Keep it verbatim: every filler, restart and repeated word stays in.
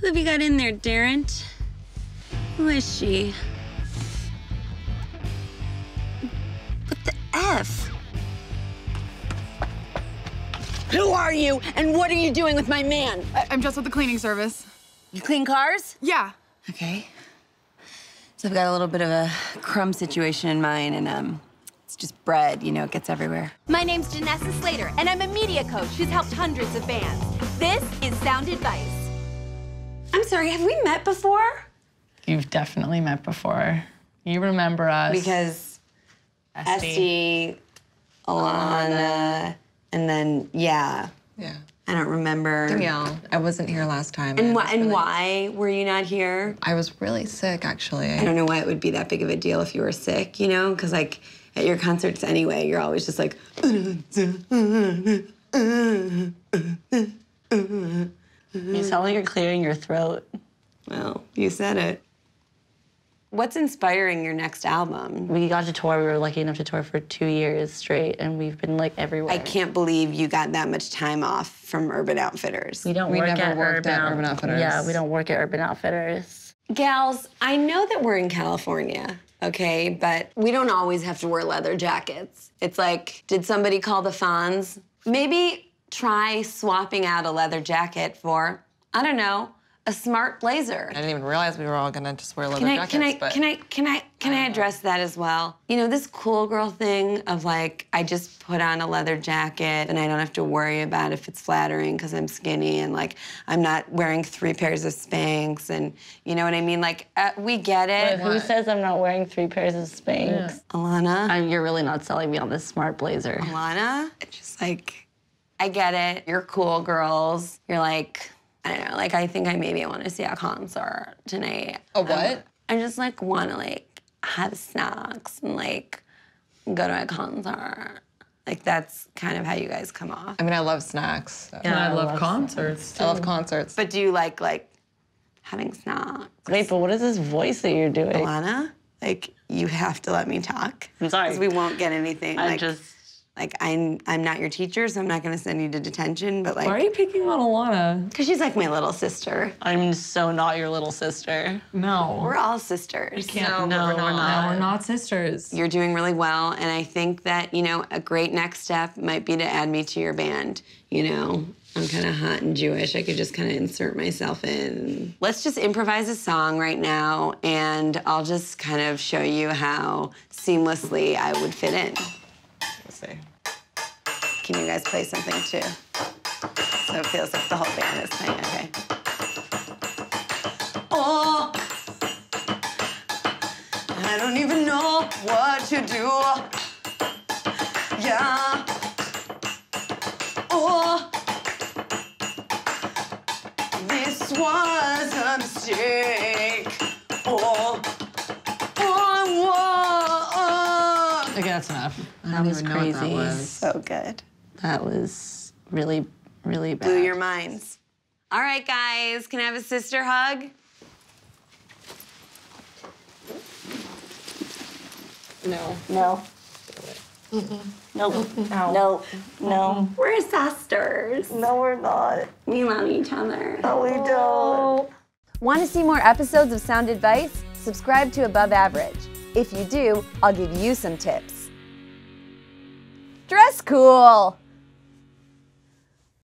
Who have you got in there, Darren? Who is she? What the F? Who are you, and what are you doing with my man? I I'm just with the cleaning service. You clean cars? Yeah. Okay. So I've got a little bit of a crumb situation in mine, and um, it's just bread, you know, it gets everywhere. My name's Janessa Slater, and I'm a media coach who's helped hundreds of bands. This is Sound Advice. I'm sorry, have we met before? You've definitely met before. You remember us. Because Este, Alana, and then, yeah. Yeah. I don't remember. Danielle, I wasn't here last time. And, wh and really... why were you not here? I was really sick, actually. I don't know why it would be that big of a deal if you were sick, you know? Because, like, at your concerts anyway, you're always just like... You sound like you're clearing your throat. Well, you said it. What's inspiring your next album? We got to tour, we were lucky enough to tour for two years straight, and we've been like everywhere. I can't believe you got that much time off from Urban Outfitters. We don't we work never at, worked Urban, at Urban Outfitters. Yeah, we don't work at Urban Outfitters. Gals, I know that we're in California, okay, but we don't always have to wear leather jackets. It's like, did somebody call the Fonz? Maybe try swapping out a leather jacket for, I don't know, a smart blazer. I didn't even realize we were all gonna just wear leather can I, jackets, can I, but... Can I, can I, can I, I address know. that as well? You know, this cool girl thing of like, I just put on a leather jacket and I don't have to worry about if it's flattering because I'm skinny and like, I'm not wearing three pairs of Spanx and you know what I mean? Like, uh, we get it. Wait, who says I'm not wearing three pairs of Spanx? Yeah. Alana? I'm, you're really not selling me on this smart blazer. Alana? It's just like, I get it. You're cool girls. You're like... I don't know, like, I think I maybe want to see a concert tonight. A what? Um, I just, like, want to, like, have snacks and, like, go to a concert. Like, that's kind of how you guys come off. I mean, I love snacks. So. Yeah, I, I love, love concerts, too. I love concerts. But do you like, like, having snacks? Wait, but what is this voice that you're doing? Alana, like, you have to let me talk. I'm sorry. Because we won't get anything. I like, just... Like, I'm, I'm not your teacher, so I'm not going to send you to detention, but, like... Why are you picking on Alana? Because she's, like, my little sister. I'm so not your little sister. No. We're all sisters. You can't. No, no, we're not. No, we're not sisters. You're doing really well, and I think that, you know, a great next step might be to add me to your band, you know? I'm kind of hot and Jewish. I could just kind of insert myself in. Let's just improvise a song right now, and I'll just kind of show you how seamlessly I would fit in. Let's see. Can you guys play something, too? So it feels like the whole band is playing, okay? Oh, I don't even know what to do. Yeah. Oh, this was a mistake. Oh, oh, whoa. Okay, that's enough. I that was crazy. That was. So good. That was really, really bad. Blew your minds. All right, guys, can I have a sister hug? No. No. Mm-hmm. Nope. Mm-hmm. No. No. No. We're sisters. No, we're not. We love each other. No, we don't. Want to see more episodes of Sound Advice? Subscribe to Above Average. If you do, I'll give you some tips. Dress cool.